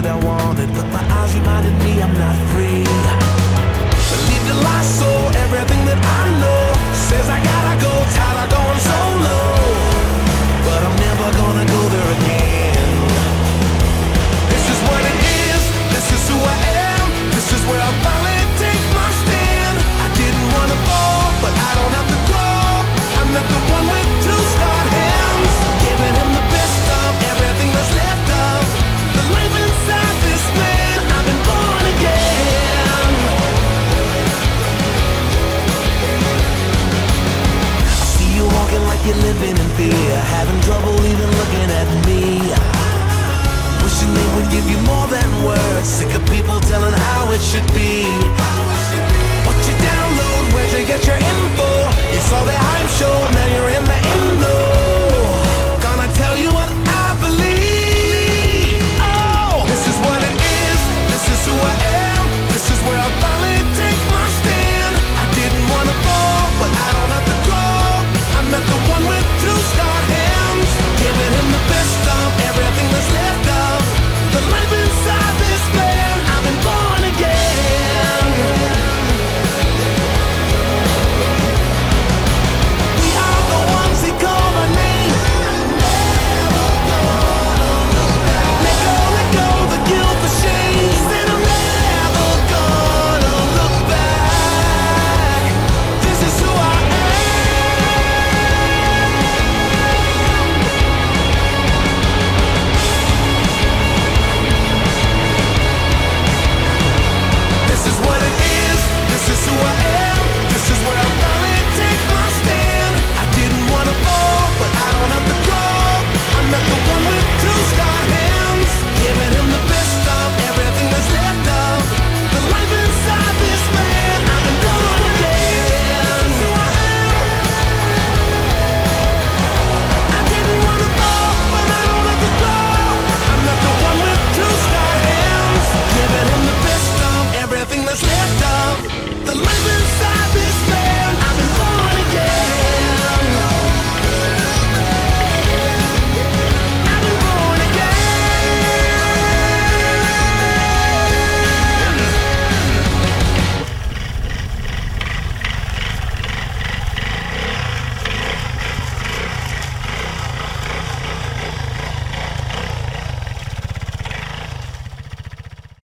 that I wanted, but my eyes reminded me I'm not free. Believe the lie, so everything that I know says I gotta go, tired of going solo.